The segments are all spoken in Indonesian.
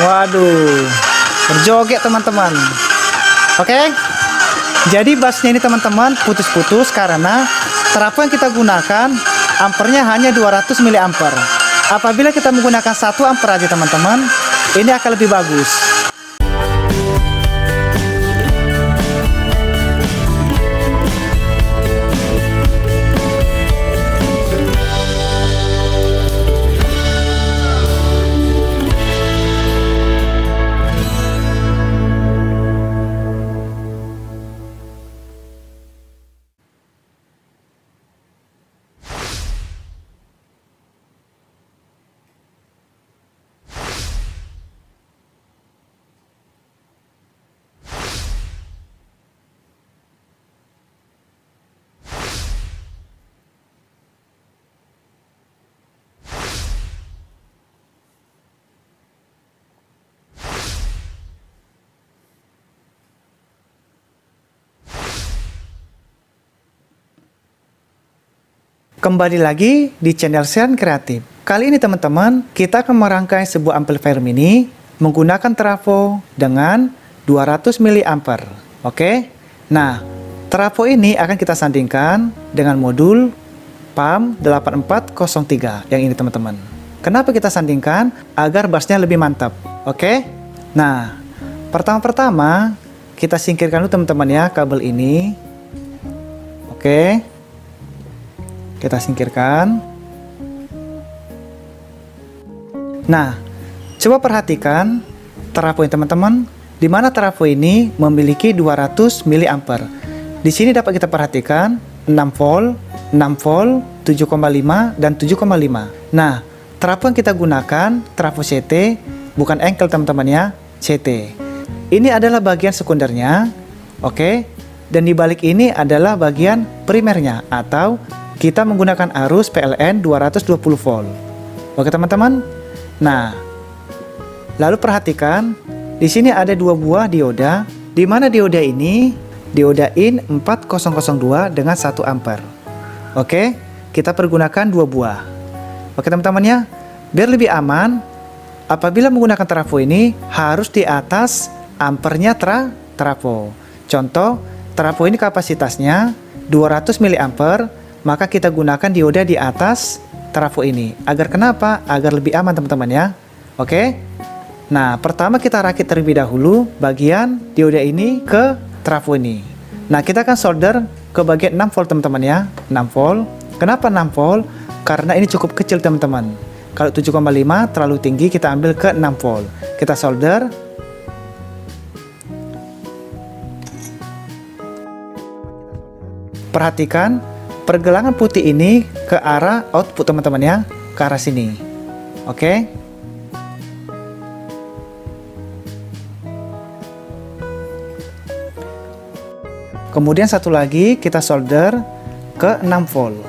Waduh, berjoget teman-teman. Oke, jadi bassnya ini teman-teman putus-putus karena Trafo yang kita gunakan ampernya hanya 200 mA. Apabila kita menggunakan 1 amper aja teman-teman, ini akan lebih bagus. Kembali lagi di channel Sean Kreatif. Kali ini teman-teman, kita akan merangkai sebuah amplifier mini menggunakan Trafo dengan 200 mA. Oke. Nah, Trafo ini akan kita sandingkan dengan modul PAM 8403 yang ini teman-teman. Kenapa kita sandingkan? Agar bassnya lebih mantap. Oke. Nah, pertama-tama kita singkirkan dulu teman-teman ya kabel ini. Oke. Kita singkirkan. Nah, coba perhatikan Trafo ini teman-teman, di mana Trafo ini memiliki 200 mA. Di sini dapat kita perhatikan 6 volt, 7,5 dan 7,5. Nah, Trafo yang kita gunakan Trafo CT, bukan engkel teman-teman ya, CT. Ini adalah bagian sekundernya, oke? Dan di balik ini adalah bagian primernya atau kita menggunakan arus PLN 220 volt. Oke teman-teman. Nah, lalu perhatikan di sini ada 2 buah dioda, di mana dioda ini Deoda IN 4002 dengan 1 ampere. Oke, kita pergunakan 2 buah. Oke teman-teman ya, biar lebih aman apabila menggunakan Trafo ini harus di atas ampernya Trafo. Contoh, Trafo ini kapasitasnya 200 mA. Maka kita gunakan dioda di atas Trafo ini. Agar kenapa? Agar lebih aman teman-teman ya. Oke. Nah, pertama kita rakit terlebih dahulu bagian dioda ini ke Trafo ini. Nah, kita akan solder ke bagian 6 volt teman-teman ya. 6 volt. Kenapa 6 volt? Karena ini cukup kecil teman-teman. Kalau 7,5 terlalu tinggi, kita ambil ke 6 volt. Kita solder. Perhatikan pergelangan putih ini ke arah output teman-teman ya, ke arah sini. Oke. Kemudian satu lagi kita solder ke 6 volt.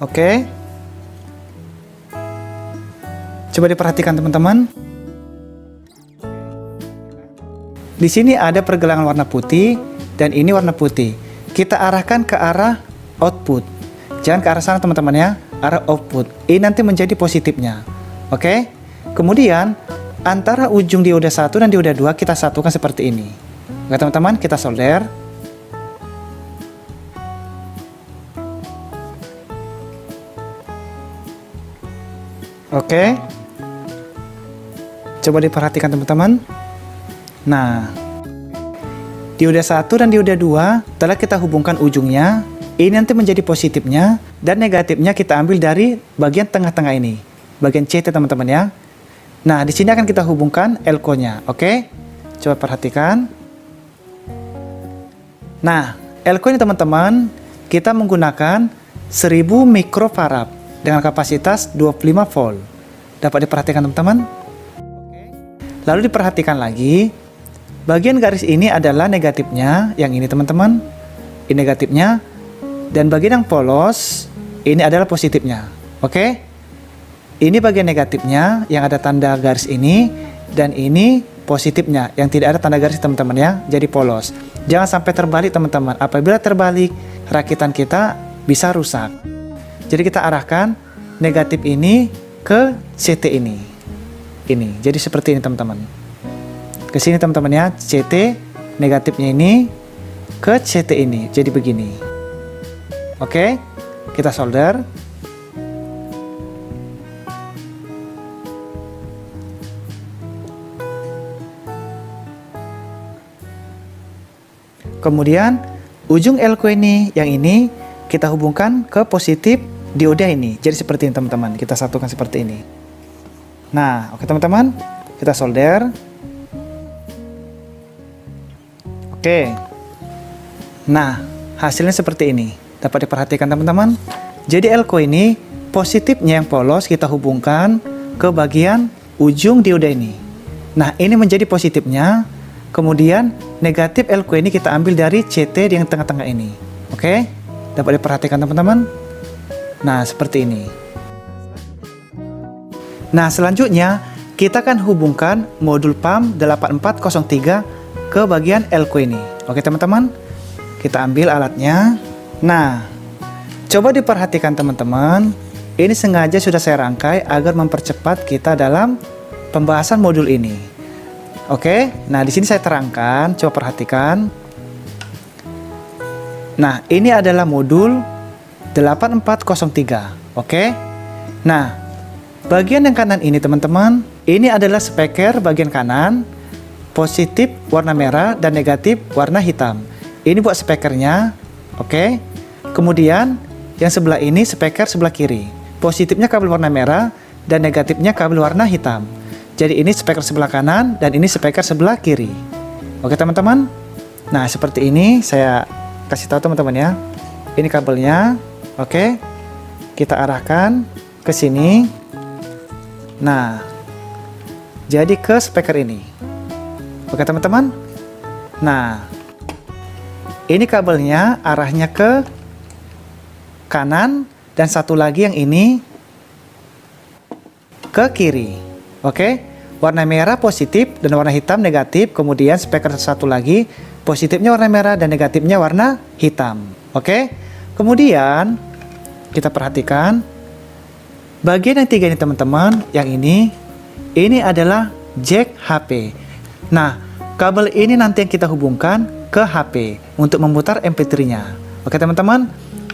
Oke. Coba diperhatikan teman-teman. Di sini ada pergelangan warna putih dan ini warna putih. Kita arahkan ke arah output. Jangan ke arah sana teman-teman ya, arah output. Ini nanti menjadi positifnya. Oke. Kemudian antara ujung dioda 1 dan dioda 2 kita satukan seperti ini. Oke teman-teman, kita solder. Oke. Coba diperhatikan teman-teman. Nah, dioda 1 dan dioda 2 telah kita hubungkan ujungnya. Ini nanti menjadi positifnya, dan negatifnya kita ambil dari bagian tengah-tengah ini, bagian CT teman-teman ya. Nah, di sini akan kita hubungkan Elco-nya. Oke, coba perhatikan. Nah, Elco ini teman-teman, kita menggunakan 1000 mikrofarad dengan kapasitas 25 volt. Dapat diperhatikan teman-teman. Lalu diperhatikan lagi. Bagian garis ini adalah negatifnya, yang ini teman-teman, ini negatifnya, dan bagian yang polos ini adalah positifnya. Oke, ini bagian negatifnya yang ada tanda garis ini, dan ini positifnya yang tidak ada tanda garis teman-teman ya, jadi polos. Jangan sampai terbalik teman-teman, apabila terbalik rakitan kita bisa rusak. Jadi kita arahkan negatif ini ke CT ini. Ini. Jadi seperti ini teman-teman. Ke sini teman-teman ya, CT negatifnya ini ke CT ini. Jadi begini. Oke, kita solder. Kemudian ujung elko ini, yang ini kita hubungkan ke positif dioda ini. Jadi seperti ini teman-teman, kita satukan seperti ini. Nah, oke teman-teman, kita solder. Oke. Nah, hasilnya seperti ini. Dapat diperhatikan teman-teman. Jadi elko ini positifnya yang polos kita hubungkan ke bagian ujung dioda ini. Nah, ini menjadi positifnya. Kemudian negatif elko ini kita ambil dari CT yang tengah-tengah ini. Oke, dapat diperhatikan teman-teman. Nah, seperti ini. Nah, selanjutnya kita akan hubungkan modul PAM 8403 ke bagian elko ini. Oke teman-teman, kita ambil alatnya. Nah, coba diperhatikan teman-teman. Ini sengaja sudah saya rangkai agar mempercepat kita dalam pembahasan modul ini. Oke, nah di sini saya terangkan, coba perhatikan. Nah, ini adalah modul 8403. Oke. Nah, bagian yang kanan ini teman-teman, ini adalah speaker bagian kanan, positif warna merah dan negatif warna hitam. Ini buat speakernya. Oke. Kemudian yang sebelah ini speaker sebelah kiri. Positifnya kabel warna merah dan negatifnya kabel warna hitam. Jadi ini speaker sebelah kanan dan ini speaker sebelah kiri. Oke teman-teman. Nah, seperti ini saya kasih tahu teman-teman ya. Ini kabelnya. Oke. Kita arahkan ke sini. Nah. Jadi ke speaker ini. Oke teman-teman. Nah. Ini kabelnya arahnya ke kanan dan satu lagi yang ini ke kiri. Oke, warna merah positif dan warna hitam negatif. Kemudian speaker satu lagi, positifnya warna merah dan negatifnya warna hitam. Oke, kemudian kita perhatikan bagian yang tiga ini teman-teman. Yang ini adalah jack HP. Nah, kabel ini nanti yang kita hubungkan ke HP untuk memutar MP3-nya. Oke teman-teman.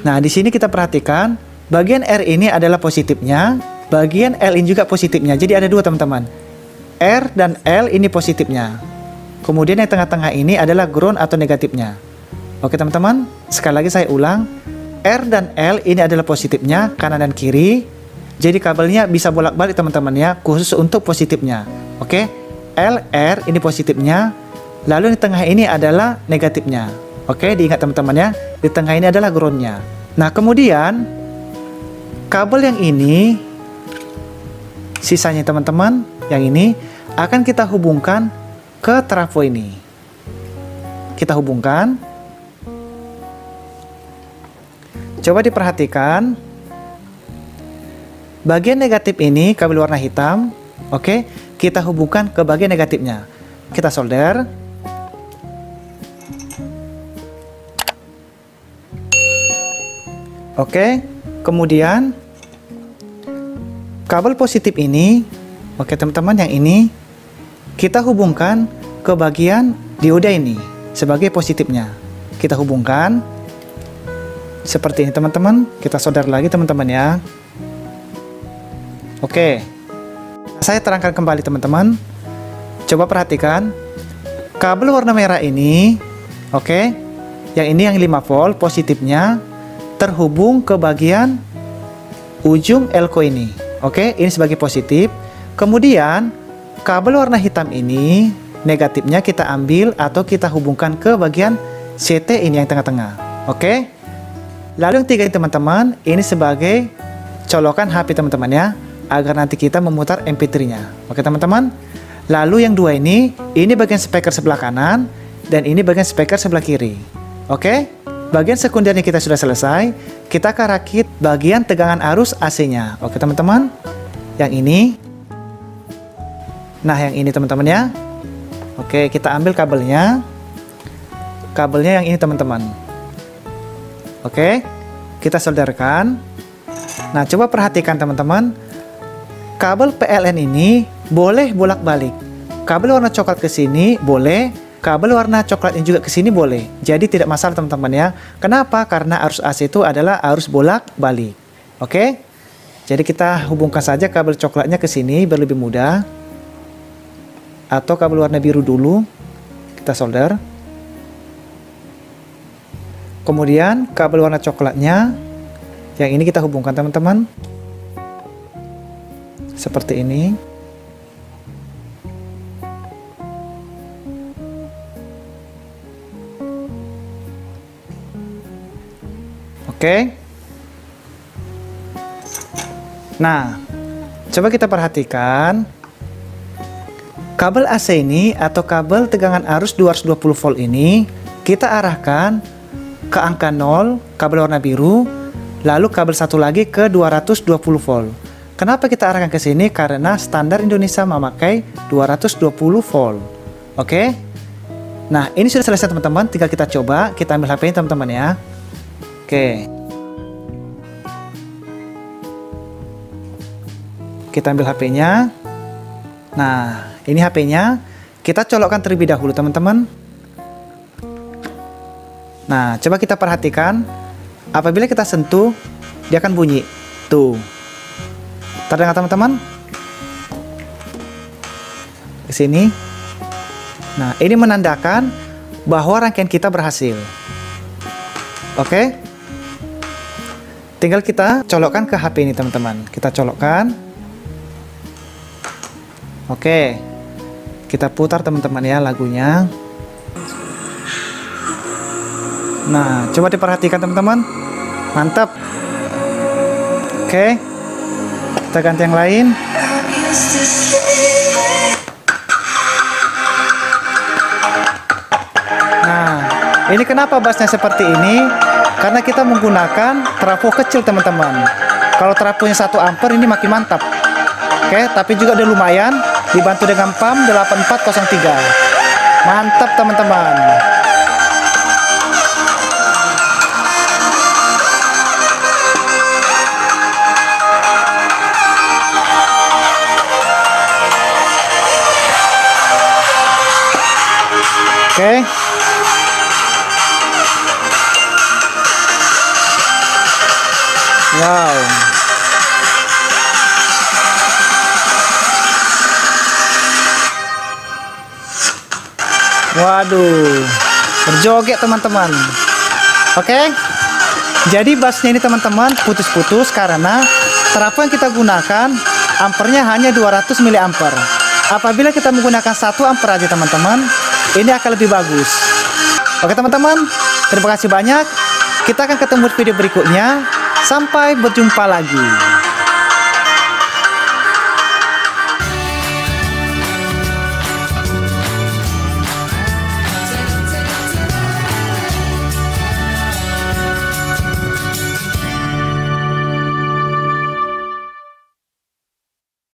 Nah, di sini kita perhatikan bagian R ini adalah positifnya. Bagian L ini juga positifnya, jadi ada dua teman-teman. R dan L ini positifnya. Kemudian yang tengah-tengah ini adalah ground atau negatifnya. Oke teman-teman, sekali lagi saya ulang. R dan L ini adalah positifnya, kanan dan kiri. Jadi kabelnya bisa bolak-balik teman-teman ya, khusus untuk positifnya. Oke, L, R ini positifnya. Lalu di tengah ini adalah negatifnya. Oke, diingat teman-teman ya, di tengah ini adalah groundnya. Nah, kemudian kabel yang ini sisanya teman-teman, yang ini akan kita hubungkan ke trafo ini. Kita hubungkan. Coba diperhatikan. Bagian negatif ini kabel warna hitam. Oke, kita hubungkan ke bagian negatifnya. Kita solder. Oke, kemudian kabel positif ini, oke teman-teman, yang ini kita hubungkan ke bagian dioda ini sebagai positifnya. Kita hubungkan seperti ini teman-teman, kita solder lagi teman-teman ya. Oke, saya terangkan kembali teman-teman. Coba perhatikan kabel warna merah ini, oke, yang ini yang 5 volt positifnya terhubung ke bagian ujung elko ini. Oke, ini sebagai positif. Kemudian kabel warna hitam ini negatifnya kita ambil atau kita hubungkan ke bagian CT ini yang tengah-tengah. Oke. Lalu yang tiga ini teman-teman, ini sebagai colokan HP teman-teman ya, agar nanti kita memutar MP3-nya. Oke teman-teman. Lalu yang dua ini bagian speaker sebelah kanan dan ini bagian speaker sebelah kiri. Oke. Bagian sekundernya kita sudah selesai. Kita akan rakit bagian tegangan arus AC-nya. Oke teman-teman, yang ini. Nah, yang ini teman-teman ya. Oke, kita ambil kabelnya. Kabelnya yang ini teman-teman. Oke, kita solderkan. Nah, coba perhatikan teman-teman, kabel PLN ini boleh bolak-balik. Kabel warna coklat ke sini boleh, kabel warna coklat ini juga ke sini boleh. Jadi tidak masalah teman-teman ya. Kenapa? Karena arus AC itu adalah arus bolak-balik. Oke? Jadi kita hubungkan saja kabel coklatnya ke sini biar lebih mudah. Atau kabel warna biru dulu kita solder. Kemudian kabel warna coklatnya yang ini kita hubungkan teman-teman. Seperti ini. Oke. Nah, coba kita perhatikan kabel AC ini atau kabel tegangan arus 220 volt ini kita arahkan ke angka 0 kabel warna biru, lalu kabel satu lagi ke 220 volt. Kenapa kita arahkan ke sini? Karena standar Indonesia memakai 220 volt. Oke. Nah, ini sudah selesai teman-teman, tinggal kita coba, kita ambil HP-nya teman-teman ya. Oke. Kita ambil HP-nya. Nah, ini HP-nya. Kita colokkan terlebih dahulu, teman-teman. Nah, coba kita perhatikan. Apabila kita sentuh, dia akan bunyi. Tuh. Terdengar, teman-teman? Ke sini. Nah, ini menandakan bahwa rangkaian kita berhasil. Oke. Tinggal kita colokkan ke HP ini, teman-teman. Kita colokkan. Oke, kita putar teman-teman ya lagunya. Nah, coba diperhatikan teman-teman. Mantap. Oke, kita ganti yang lain. Nah, ini kenapa bassnya seperti ini? Karena kita menggunakan trafo kecil teman-teman. Kalau trafonya 1 ampere ini makin mantap. Oke, tapi juga udah lumayan. Dibantu dengan PAM 8403. Mantap teman-teman. Oke. Wow. Waduh, berjoget teman-teman. Oke, jadi bassnya ini teman-teman putus-putus karena trafo yang kita gunakan ampernya hanya 200 mA. Apabila kita menggunakan 1 ampere aja teman-teman, ini akan lebih bagus. Oke teman-teman, terima kasih banyak. Kita akan ketemu di video berikutnya. Sampai berjumpa lagi.